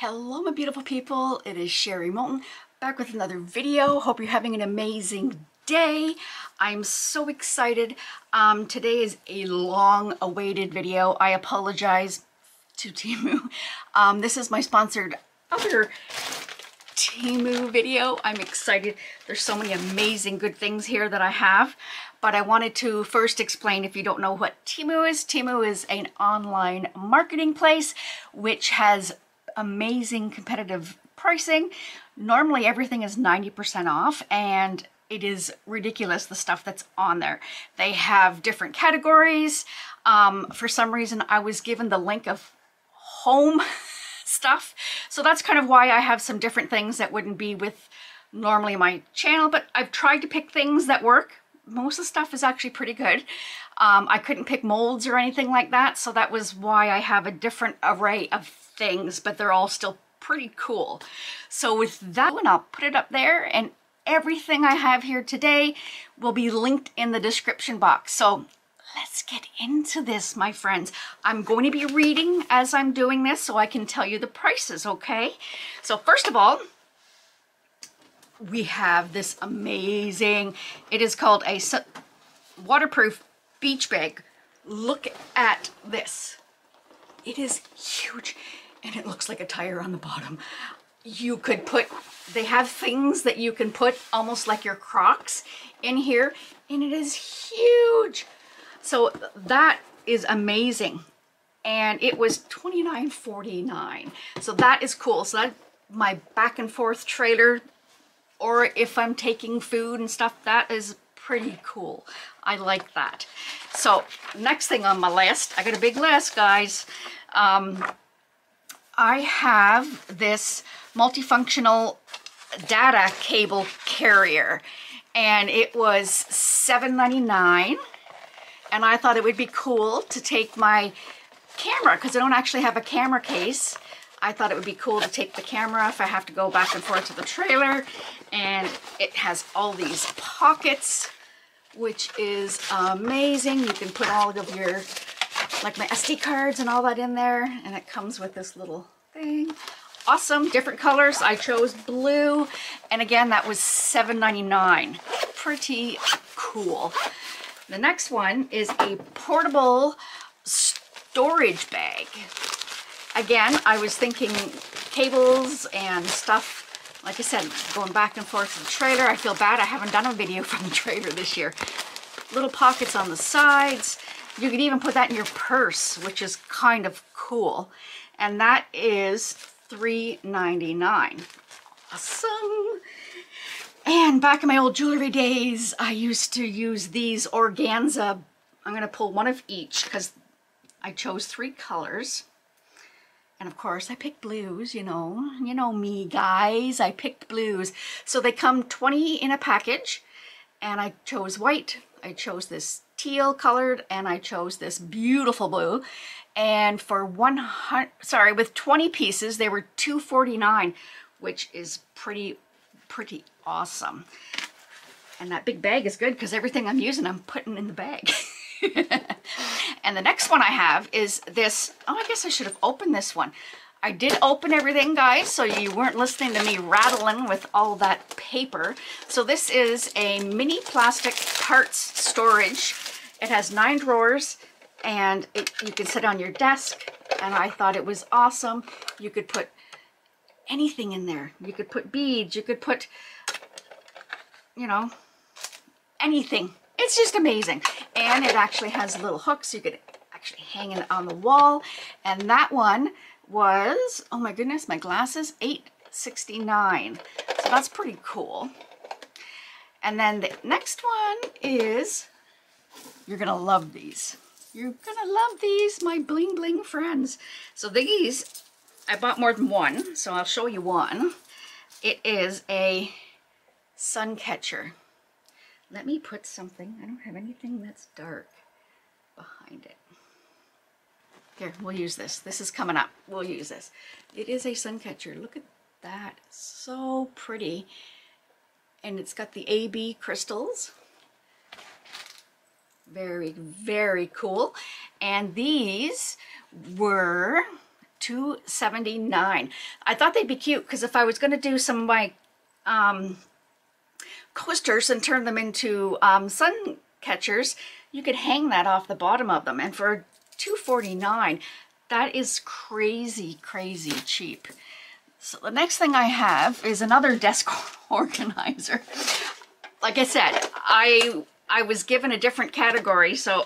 Hello my beautiful people, it is Sherry Moulton back with another video. Hope you're having an amazing day. I'm so excited. Today is a long awaited video. I apologize to Temu. This is my sponsored other Temu video. I'm excited. There's so many amazing good things here that I have. But I wanted to first explain, if you don't know what Temu is. Temu is an online marketing place which has amazing competitive pricing. Normally everything is 90% off, and it is ridiculous the stuff that's on there. They have different categories. For some reason I was given the link of home stuff, so that's kind of why I have some different things that wouldn't be with normally my channel, but I've tried to pick things that work. Most of the stuff is actually pretty good. I couldn't pick molds or anything like that, so that was why I have a different array of things, but they're all still pretty cool. So with that one, I'll put it up there, and everything I have here today will be linked in the description box. So let's get into this, my friends. I'm going to be reading as I'm doing this so I can tell you the prices, okay? So first of all, we have this amazing, it is called a waterproof beach bag. Look at this. It is huge, and it looks like a tire on the bottom. You could put, they have things that you can put almost like your Crocs in here, and it is huge. So that is amazing, and it was $29.49. So that is cool. So that, my back and forth trailer, or if I'm taking food and stuff, that is pretty cool. I like that. So next thing on my list, I got a big list, guys. I have this multifunctional data cable carrier, and it was $7.99, and I thought it would be cool to take my camera, because I don't actually have a camera case. I thought it would be cool to take the camera if I have to go back and forth to the trailer. And it has all these pockets, which is amazing. You can put all of your, like my SD cards and all that in there. And it comes with this little thing. Awesome, different colors. I chose blue. And again, that was $7.99. Pretty cool. The next one is a portable storage bag. Again, I was thinking cables and stuff. Like I said, going back and forth to the trailer. I feel bad I haven't done a video from the trailer this year. Little pockets on the sides. You could even put that in your purse, which is kind of cool. And that is $3.99. Awesome. And back in my old jewelry days, I used to use these organza. I'm going to pull one of each because I chose three colors. And of course I picked blues, you know me guys, I picked blues. So they come 20 in a package, and I chose white, I chose this teal colored, and I chose this beautiful blue. And for 100, sorry, with 20 pieces, they were $2.49, which is pretty awesome. And that big bag is good because everything I'm using, I'm putting in the bag. And the next one I have is this, oh, I guess I should have opened this one. I did open everything, guys, so you weren't listening to me rattling with all that paper. So this is a mini plastic parts storage. It has 9 drawers, and you can sit on your desk, and I thought it was awesome. You could put anything in there. You could put beads, you could put, you know, anything. It's just amazing. And it actually has little hooks, so you could actually hang it on the wall. And that one was, oh my goodness, my glasses, $8.69. So that's pretty cool. And then the next one is, you're gonna love these. You're gonna love these, my bling bling friends. So these, I bought more than one, so I'll show you one. It is a sun catcher. Let me put something, I don't have anything that's dark behind it. Here, we'll use this. This is coming up. We'll use this. It is a sun catcher. Look at that. So pretty. And it's got the AB crystals. Very, very cool. And these were $2.79. I thought they'd be cute because if I was going to do some of my coasters and turn them into sun catchers, you could hang that off the bottom of them. And for $2.49, that is crazy, crazy cheap. So the next thing I have is another desk organizer. Like I said, I was given a different category, so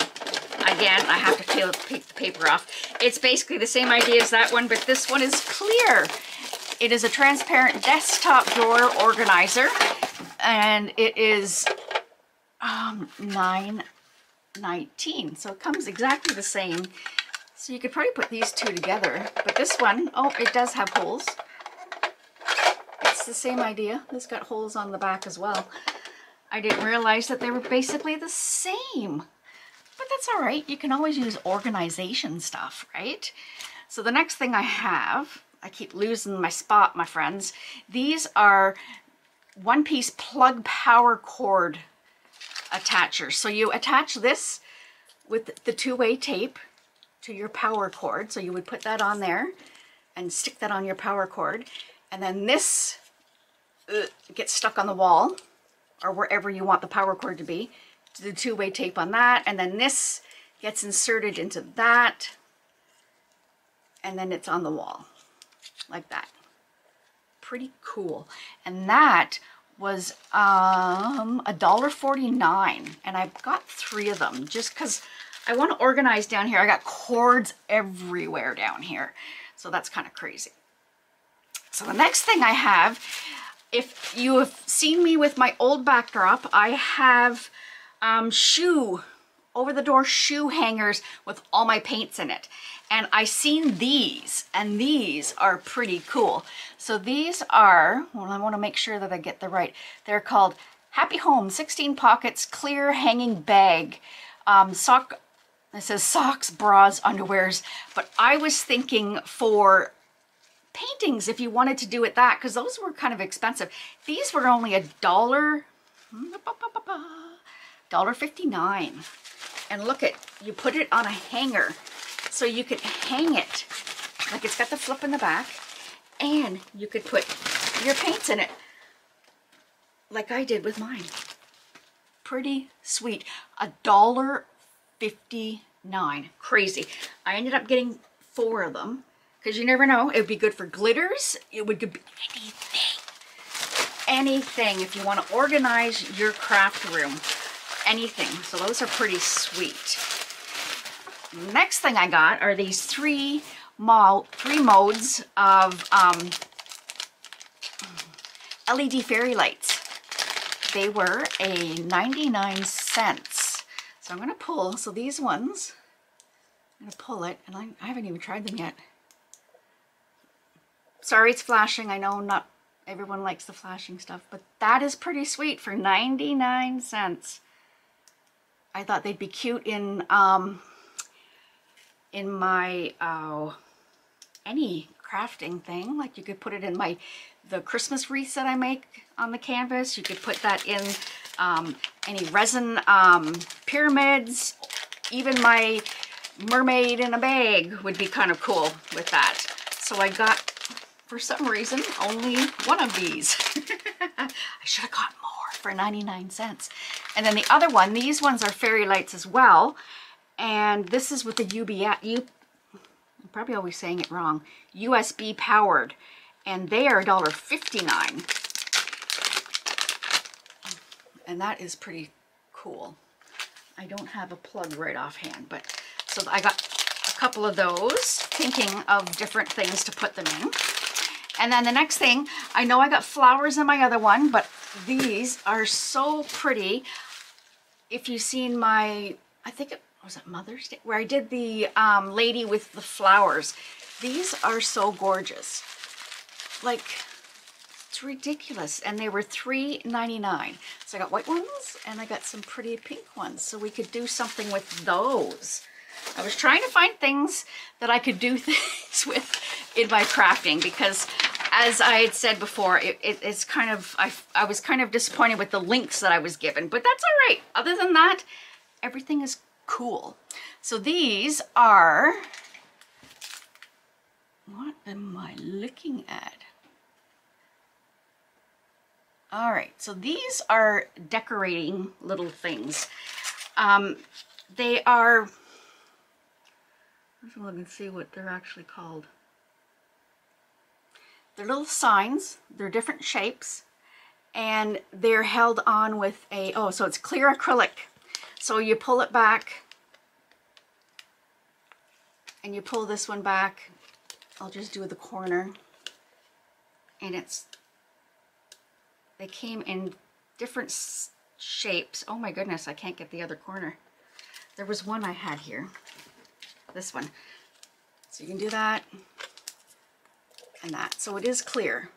again, I have to take the paper off. It's basically the same idea as that one, but this one is clear. It is a transparent desktop drawer organizer, and it is $9.19. So it comes exactly the same. So you could probably put these two together, but this one, oh, it does have holes. It's the same idea. This got holes on the back as well. I didn't realize that they were basically the same. But that's all right. You can always use organization stuff, right? So the next thing I have, I keep losing my spot, my friends. These are one-piece plug power cord attachers. So you attach this with the two-way tape to your power cord. So you would put that on there and stick that on your power cord. And then this gets stuck on the wall or wherever you want the power cord to be. The two-way tape on that, and then this gets inserted into that, and then it's on the wall like that. Pretty cool. And that was $1.49, and I've got three of them just because I want to organize down here. I got cords everywhere down here, so that's kind of crazy. So the next thing I have, if you have seen me with my old backdrop, I have shoe, over-the-door shoe hangers with all my paints in it. And I seen these, and these are pretty cool. So these are, well, I want to make sure that I get the right, they're called Happy Home 16 Pockets Clear Hanging Bag. It says socks, bras, underwears, but I was thinking for paintings if you wanted to do it that, because those were kind of expensive. These were only $1. $1.59, and look at, you put it on a hanger so you could hang it, like it's got the flip in the back, and you could put your paints in it like I did with mine. Pretty sweet. $1.59. Crazy. I ended up getting four of them because you never know, it would be good for glitters, it would be anything if you want to organize your craft room, anything. So those are pretty sweet. Next thing I got are these three modes of LED fairy lights. They were a 99¢. So I'm gonna pull, so these ones, I'm gonna pull it, and I haven't even tried them yet. Sorry, it's flashing. I know not everyone likes the flashing stuff, but that is pretty sweet for 99¢. I thought they'd be cute in my any crafting thing. Like you could put it in the Christmas wreaths that I make on the canvas. You could put that in any resin pyramids. Even my mermaid in a bag would be kind of cool with that. So I got, for some reason, only one of these. I should have gotten more for 99¢. And then the other one, these ones are fairy lights as well, and this is with the I'm probably always saying it wrong, USB powered, and they are $1.59, and that is pretty cool. I don't have a plug right offhand, but so I got a couple of those, thinking of different things to put them in. And then the next thing, I know I got flowers in my other one, but these are so pretty. If you've seen my, I think it was Mother's Day, where I did the lady with the flowers. These are so gorgeous. Like, it's ridiculous. And they were $3.99. So I got white ones, and I got some pretty pink ones. So we could do something with those. I was trying to find things that I could do things with in my crafting, because as I had said before, it's kind of, I was kind of disappointed with the links that I was given, but that's all right. Other than that, everything is cool. So these are What am I looking at? All right, so these are decorating little things. They are, let's look and see what they're actually called. They're little signs, they're different shapes, and they're held on with a, oh, so it's clear acrylic. So you pull it back, and you pull this one back. I'll just do the corner, and it's, they came in different shapes. Oh my goodness, I can't get the other corner. There was one I had here, this one. So you can do that. And that, so it is clear.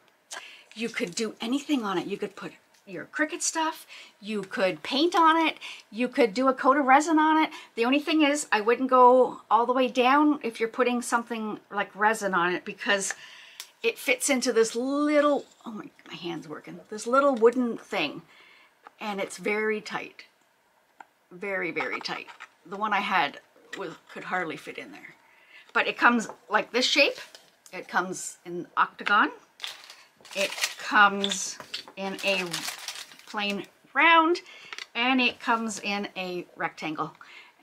You could do anything on it. You could put your Cricut stuff, you could paint on it, you could do a coat of resin on it. The only thing is I wouldn't go all the way down if you're putting something like resin on it, because it fits into this little, oh my hand's working, this little wooden thing, and it's very tight, very tight. The one I had could hardly fit in there, but it comes like this shape. It comes in octagon, it comes in a plain round, and it comes in a rectangle.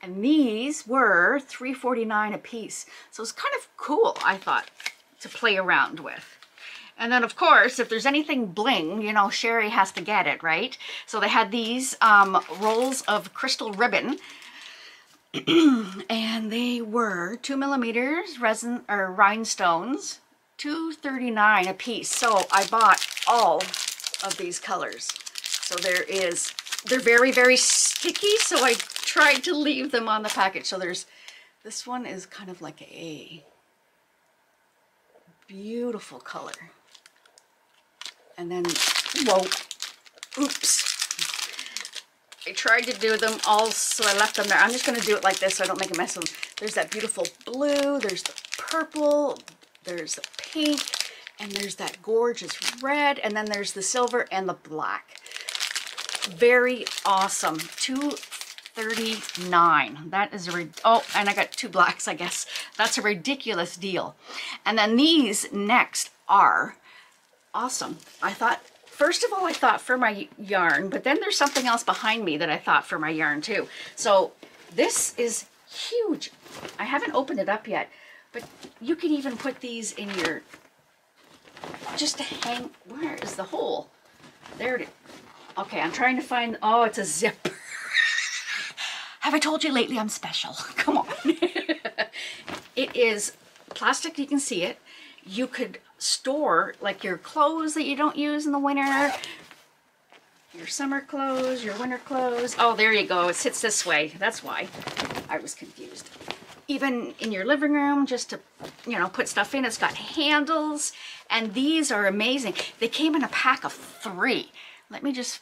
And these were $3.49 a piece. So it's kind of cool, I thought, to play around with. And then of course, if there's anything bling, you know, Sherry has to get it, right? So they had these rolls of crystal ribbon. And they were 2 millimeters resin or rhinestones, $2.39 a piece. So I bought all of these colors. So they're very sticky. So I tried to leave them on the package. So there's, this one is kind of like a beautiful color. And then, whoa, oops. I tried to do them all, so I left them there. I'm just going to do it like this so I don't make a mess of them. There's that beautiful blue, there's the purple, there's the pink, and there's that gorgeous red, and then there's the silver and the black. Very awesome. $2.39. That is a, oh, and I got two blacks, I guess. That's a ridiculous deal. And then these next are awesome. I thought, first of all, I thought for my yarn, but then there's something else behind me that I thought for my yarn too. So this is huge. I haven't opened it up yet, but you can even put these in your, just to hang, where is the hole? There it is. Okay, I'm trying to find, oh, it's a zipper. Have I told you lately I'm special? Come on. It is plastic, you can see it. You could store like your clothes that you don't use in the winter, your summer clothes, your winter clothes. Oh, there you go. It sits this way. That's why I was confused. Even in your living room, just to, you know, put stuff in. It's got handles, and these are amazing. They came in a pack of 3. Let me just,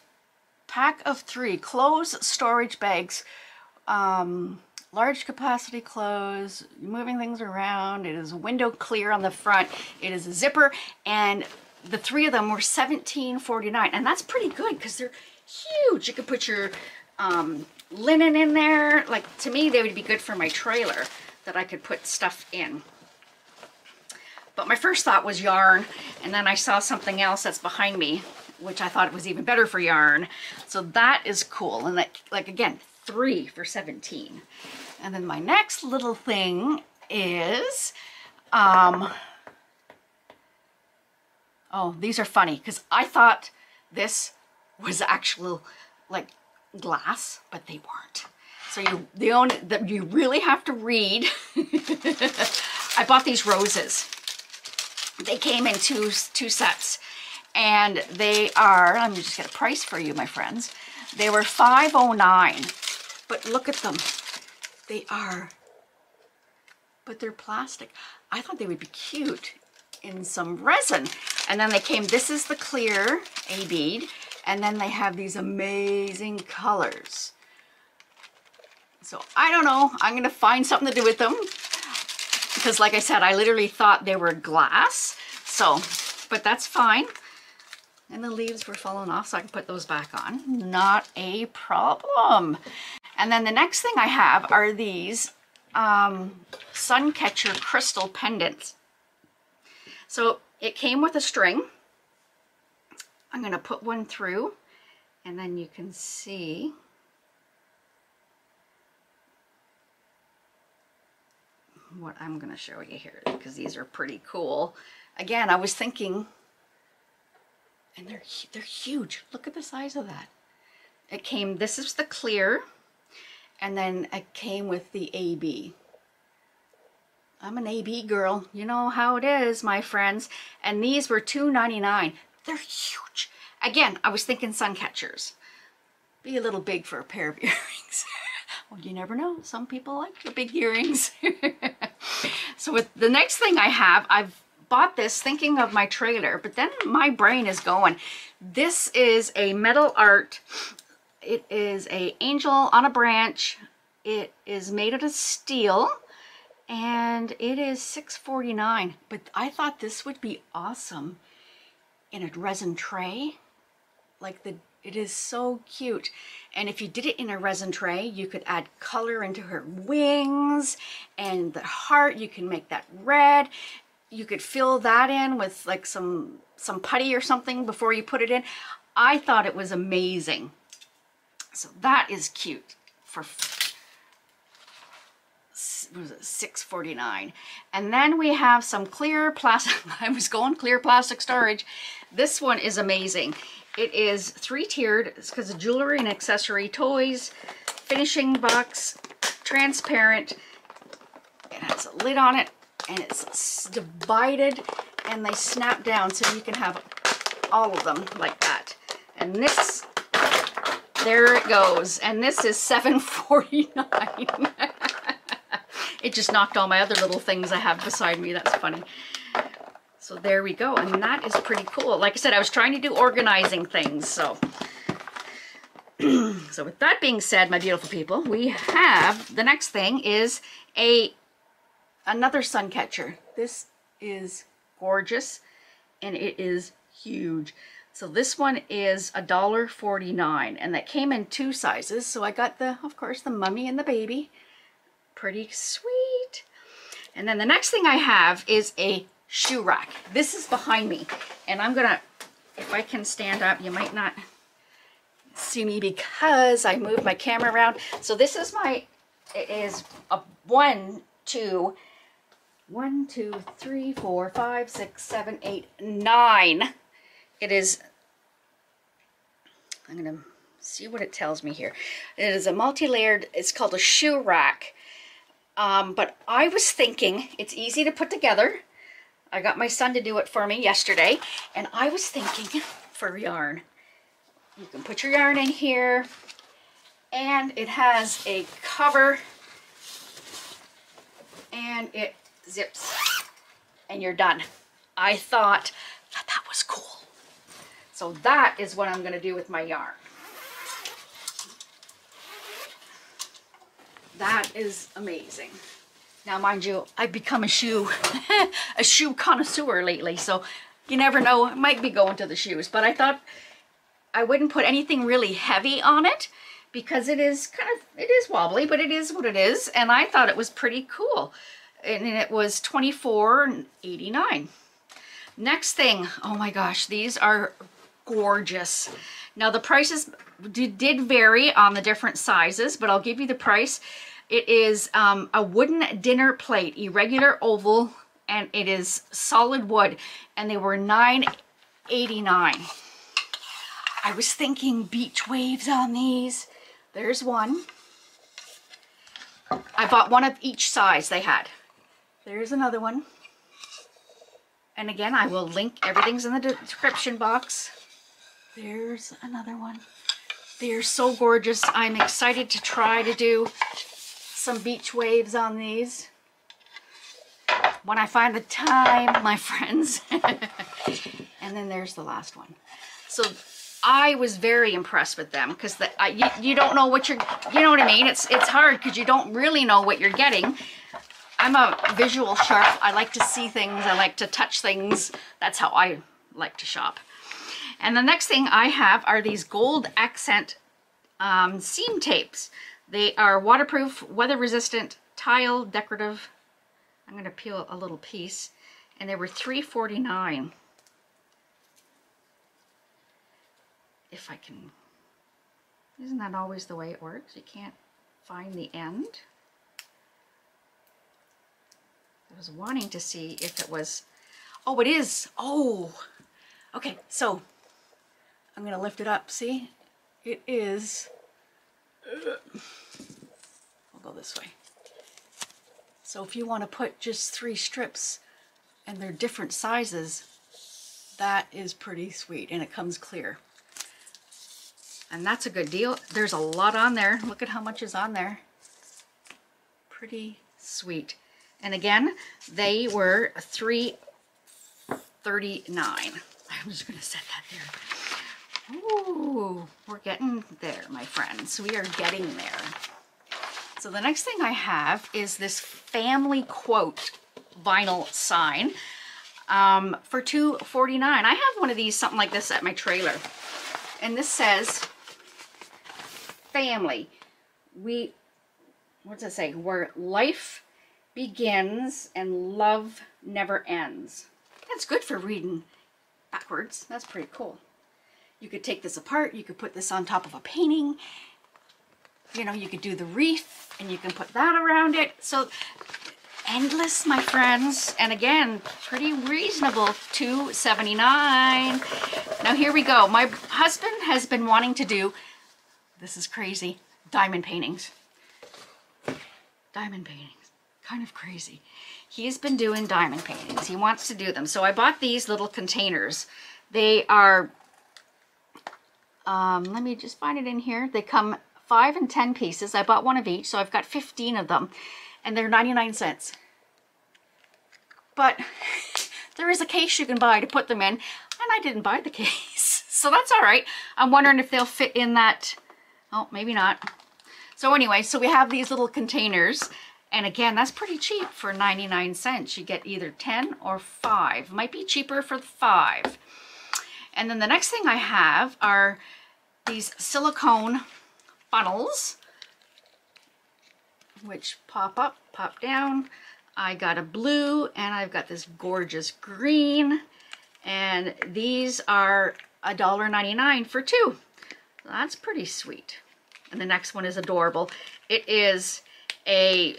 pack of 3 clothes storage bags, large capacity clothes, moving things around. It is window clear on the front. It is a zipper, and the 3 of them were $17.49, and that's pretty good because they're huge. You could put your linen in there. Like, to me, they would be good for my trailer that I could put stuff in. But my first thought was yarn, and then I saw something else that's behind me, which I thought was even better for yarn. So that is cool, and that, like, again, 3 for $17. And then my next little thing is, oh, these are funny because I thought this was actual like glass, but they weren't. So you really have to read. I bought these roses. They came in two sets, and they are, let me just get a price for you, my friends. They were $5.09. But look at them. They are, but they're plastic. I thought they would be cute in some resin. And then they came, this is the clear A bead. And then they have these amazing colors. So I don't know, I'm gonna find something to do with them. Because like I said, I literally thought they were glass. So, but that's fine. And the leaves were falling off, so I can put those back on. Not a problem. And then the next thing I have are these sun catcher crystal pendants. So it came with a string. I'm going to put one through, and then you can see what I'm going to show you here, because these are pretty cool. Again, I was thinking, and they're huge. Look at the size of that. It came, this is the clear, and then it came with the AB. I'm an AB girl. You know how it is, my friends. And these were $2.99. They're huge. Again, I was thinking sun catchers. Be a little big for a pair of earrings. Well, you never know. Some people like the big earrings. So with the next thing I have, I've bought this thinking of my trailer, but then my brain is going. This is a metal art. It is an angel on a branch. It is made out of steel. And it is $6.49, but I thought this would be awesome in a resin tray. Like it is so cute. And if you did it in a resin tray, you could add color into her wings and the heart. You can make that red. You could fill that in with like some putty or something before you put it in. I thought it was amazing. So that is cute for was it $6.49. And then we have some clear plastic. I was going clear plastic storage. This one is amazing. It is three-tiered. It's because of jewelry and accessory, toys, finishing box, transparent. It has a lid on it, and it's divided, and they snap down, so you can have all of them like that. And this, there it goes. And this is $7.49. It just knocked all my other little things I have beside me. That's funny. So there we go. And that is pretty cool. Like I said, I was trying to do organizing things. So, so with that being said, my beautiful people, we have the next thing is another sun catcher. This is gorgeous, and it is huge. So this one is $1.49, and that came in two sizes. So I got the, of course, the mummy and the baby. Pretty sweet. And then the next thing I have is a shoe rack. This is behind me, and I'm gonna, if I can stand up, you might not see me because I moved my camera around. So this is my, it is a 9. It is, I'm gonna see what it tells me here. It is a multi-layered, it's called a shoe rack. But I was thinking it's easy to put together. I got my son to do it for me yesterday, and I was thinking for yarn. You can put your yarn in here, and it has a cover, and it zips, and you're done. I thought that was cool. So that is what I'm going to do with my yarn. That is amazing. Now, mind you, I've become a shoe connoisseur lately, so you never know, I might be going to the shoes, but I thought I wouldn't put anything really heavy on it because it is kind of, it is wobbly, but it is what it is, and I thought it was pretty cool, and it was $24.89. Next thing, oh my gosh, these are gorgeous. Now the prices did vary on the different sizes, but I'll give you the price. It is a wooden dinner plate, irregular oval, and it is solid wood, and they were $9.89. I was thinking beach waves on these. There's one. I bought one of each size they had. There's another one. And again, I will link, everything's in the description box. There's another one. They're so gorgeous. I'm excited to try to do some beach waves on these when I find the time, my friends. And then there's the last one. So I was very impressed with them because you don't know what you're, you know what I mean? It's hard because you don't really know what you're getting. I'm a visual shop. I like to see things. I like to touch things. That's how I like to shop. And the next thing I have are these gold accent seam tapes. They are waterproof, weather resistant, tile decorative. I'm going to peel a little piece. and they were $3.49. If I can, isn't that always the way it works? You can't find the end. I was wanting to see if it was, oh, it is. Oh, okay. So I'm going to lift it up. See, it is, we'll go this way. So if you want to put just 3 strips and they're different sizes, that is pretty sweet. And it comes clear. And that's a good deal. There's a lot on there. Look at how much is on there. Pretty sweet. And again, they were $3.39. I'm just going to set that there. Ooh, we're getting there, my friends. We are getting there. So the next thing I have is this family quote vinyl sign for $2.49. I have one of these, something like this, at my trailer. And this says, family, what does it say? Where life begins and love never ends. That's good for reading backwards. That's pretty cool. You could take this apart. You could put this on top of a painting. You know, you could do the wreath and you can put that around it. So endless, my friends. And again, pretty reasonable, $2.79. Now here we go. My husband has been wanting to do, this is crazy, diamond paintings. Diamond paintings, kind of crazy. He's been doing diamond paintings. He wants to do them. So I bought these little containers. They are, let me just find it in here. They come 5 and 10 pieces. I bought one of each, so I've got 15 of them, and they're 99¢. But there is a case you can buy to put them in, and I didn't buy the case, so that's all right. I'm wondering if they'll fit in that. Oh, maybe not. So anyway, so we have these little containers, and again, that's pretty cheap for 99¢. You get either 10 or 5. Might be cheaper for the 5. And then the next thing I have are these silicone funnels, which pop up, pop down. I got a blue, and I've got this gorgeous green, and these are $1.99 for 2. That's pretty sweet. And the next one is adorable. It is a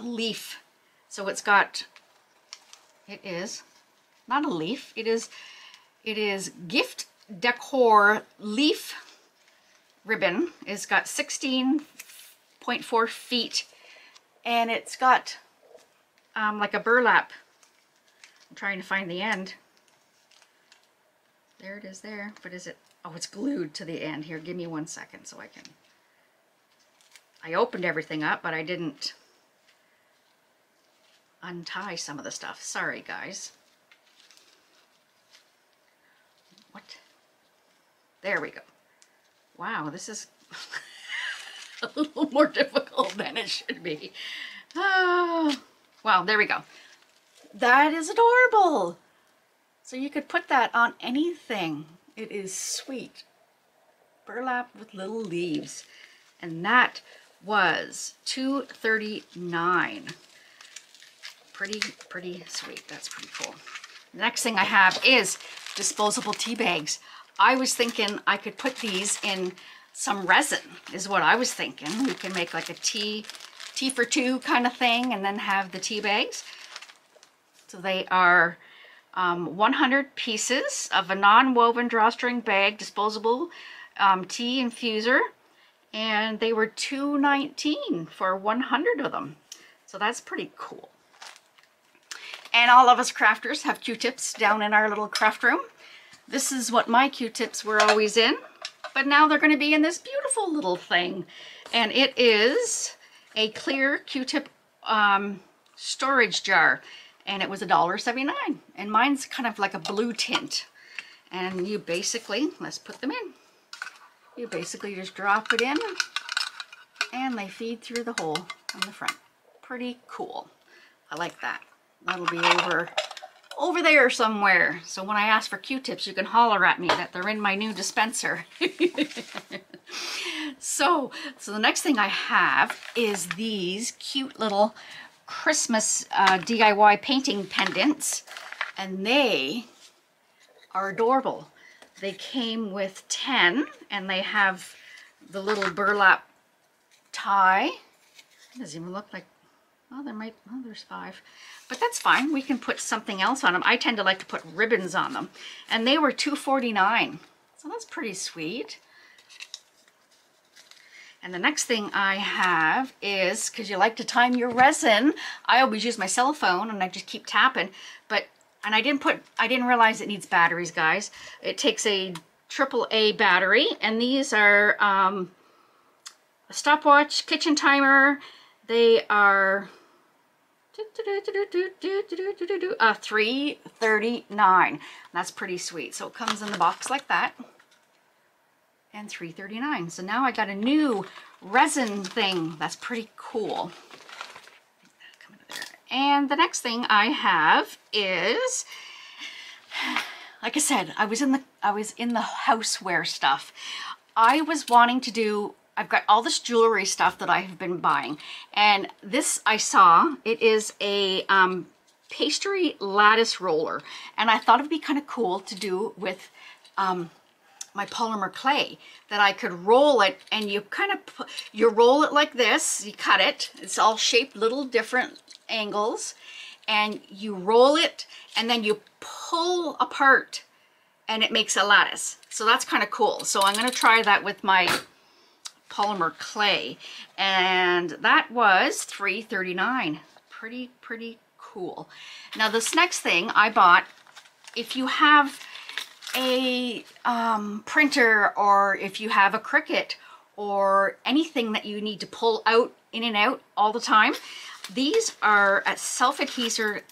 leaf. So it's got, it is not a leaf. It is gift decor leaf ribbon. It's got 16.4 feet, and it's got like a burlap. I'm trying to find the end. There it is there. But is it? Oh, it's glued to the end here. Give me 1 second so I can. I opened everything up, but I didn't untie some of the stuff. Sorry, guys. What? There we go. Wow, this is a little more difficult than it should be. Oh, well, there we go. That is adorable. So you could put that on anything. It is sweet. Burlap with little leaves. And that was $2.39. Pretty sweet. That's pretty cool. The next thing I have is disposable tea bags. I was thinking I could put these in some resin, is what I was thinking. We can make like a tea for two kind of thing, and then have the tea bags. So they are 100 pieces of a non-woven drawstring bag, disposable tea infuser, and they were $2.19 for 100 of them. So that's pretty cool. And all of us crafters have Q-tips down in our little craft room. This is what my Q-tips were always in, but now they're going to be in this beautiful little thing. And it is a clear Q-tip storage jar, and it was $1.79. And mine's kind of like a blue tint. And you basically, let's put them in. You basically just drop it in, and they feed through the hole on the front. Pretty cool. I like that. That'll be over there somewhere. So when I ask for Q-tips, you can holler at me that they're in my new dispenser. So the next thing I have is these cute little Christmas DIY painting pendants, and they are adorable. They came with 10, and they have the little burlap tie. It doesn't even look like, well, there might, well, there's 5, but that's fine. We can put something else on them. I tend to like to put ribbons on them, and they were $2.49, so that's pretty sweet. And the next thing I have is, because you like to time your resin, I always use my cell phone and I just keep tapping, and I didn't realize it needs batteries, guys. It takes a AAA battery, and these are a stopwatch, kitchen timer. They are $3.39. That's pretty sweet. So it comes in the box like that. And $3.39. So now I got a new resin thing. That's pretty cool. Come out of there. And the next thing I have is, like I said, I was in the houseware stuff. I was wanting to do, I've got all this jewelry stuff that I have been buying, and this I saw. It is a pastry lattice roller, and I thought it'd be kind of cool to do with my polymer clay, that I could roll it, and you kind of you roll it like this, you cut it, it's all shaped little different angles, and you roll it and then you pull apart and it makes a lattice. So that's kind of cool. So I'm going to try that with my polymer clay, and that was $3.39. pretty cool. Now this next thing I bought, if you have a printer, or if you have a Cricut or anything that you need to pull out in and out all the time, these are a self-adhesive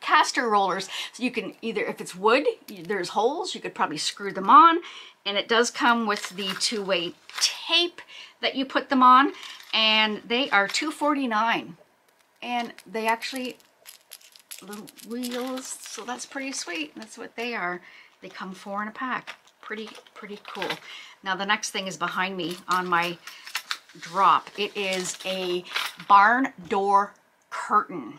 caster rollers. So you can either, if it's wood, there's holes, you could probably screw them on, and it does come with the two-way tape that you put them on, and they are $2.49, and they actually little wheels, so that's pretty sweet. That's what they are. They come 4 in a pack. Pretty cool. Now the next thing is behind me on my drop. It is a barn door curtain.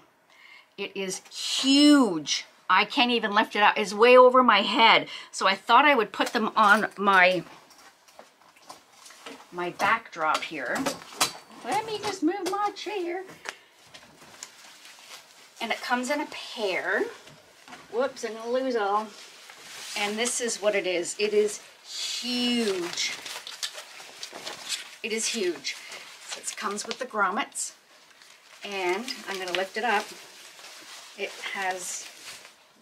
It is huge. I can't even lift it up. It's way over my head. So I thought I would put them on my backdrop here. Let me just move my chair. And it comes in a pair. Whoops, I'm gonna lose all. And this is what it is. It is huge. It is huge. So it comes with the grommets. And I'm gonna lift it up. It has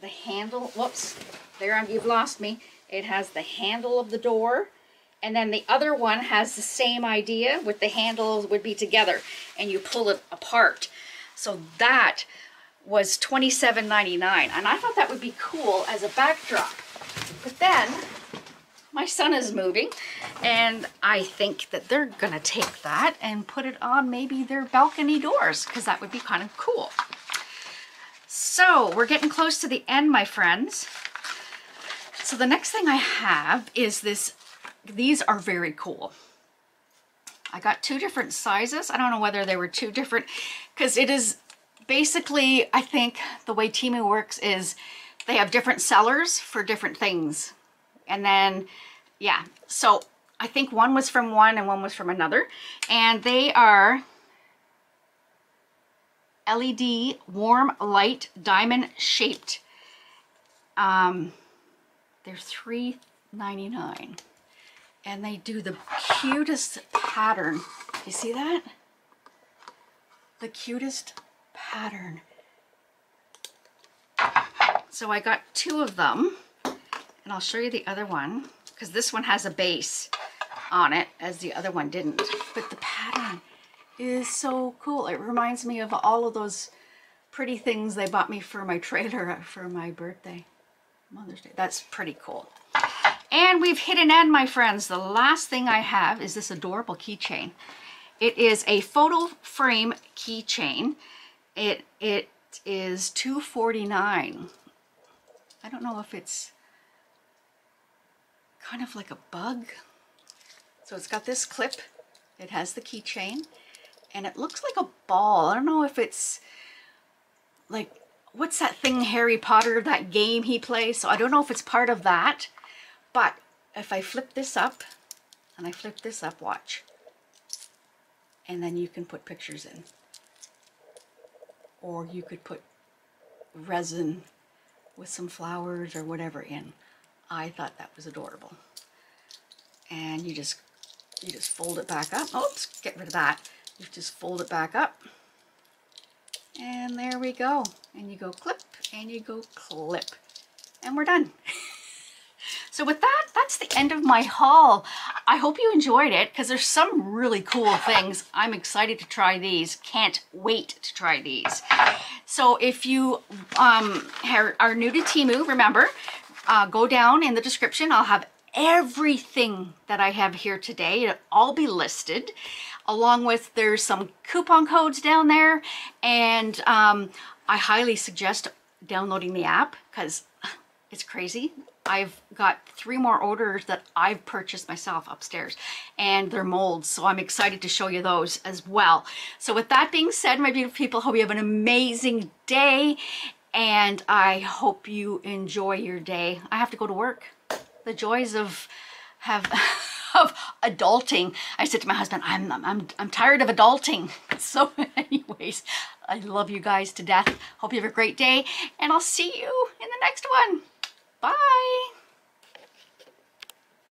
the handle. Whoops, there, you've lost me. It has the handle of the door. And then the other one has the same idea, with the handles would be together, and you pull it apart. So that was $27.99, and I thought that would be cool as a backdrop. But then my son is moving, and I think that they're gonna take that and put it on maybe their balcony doors, because that would be kind of cool. So we're getting close to the end, my friends. So the next thing I have is this. These are very cool. I got 2 different sizes. I don't know whether they were 2 different, because it is basically, I think the way Temu works is they have different sellers for different things. And then, yeah, so I think one was from one and one was from another. And they are LED warm light diamond shaped. They're $3.99. And they do the cutest pattern. You see that? The cutest pattern. So I got 2 of them, and I'll show you the other one, because this one has a base on it, as the other one didn't. But the pattern is so cool. It reminds me of all of those pretty things they bought me for my trailer for my birthday, Mother's Day. That's pretty cool. And we've hit an end, my friends. The last thing I have is this adorable keychain. It is a photo frame keychain. It is $2.49. I don't know if it's kind of like a bug. So it's got this clip It has the keychain and it looks like a ball. I don't know if it's like, what's that thing, Harry Potter, that game he plays? So I don't know if it's part of that, but if I flip this up and I flip this up, watch. And then you can put pictures in. Or you could put resin with some flowers or whatever in. I thought that was adorable. And you just fold it back up. Oops, get rid of that. You just fold it back up. And there we go. And you go clip and you go clip. And we're done. So with that, that's the end of my haul. I hope you enjoyed it because there's some really cool things. I'm excited to try these. Can't wait to try these. So if you are new to Temu, remember, go down in the description. I'll have everything that I have here today. It'll all be listed, along with there's some coupon codes down there. And I highly suggest downloading the app because it's crazy. I've got 3 more orders that I've purchased myself upstairs, and they're molds, so I'm excited to show you those as well. So with that being said, my beautiful people, hope you have an amazing day, and I hope you enjoy your day. I have to go to work. The joys of adulting. I said to my husband, I'm tired of adulting. So anyways, I love you guys to death. Hope you have a great day, and I'll see you in the next one. Bye.